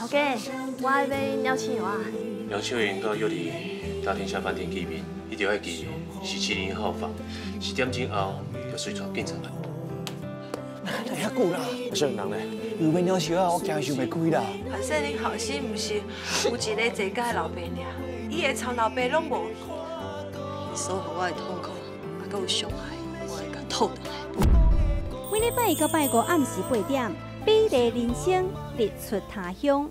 头家，我要鸟鼠药啊。鸟鼠药应该约伫大天下饭店见面，一定要记1701号房，10点钟后就随传警察来。哪遐久啦？啥人呢？有卖鸟鼠药，我惊伊想袂开啦。反正恁后生毋是有一个坐家的老爸尔，伊的臭老爸拢无去，所以我的痛苦啊，佮有伤害，我会甲吐倒来。每礼拜到拜五晚上8点。美丽人生，日出他乡。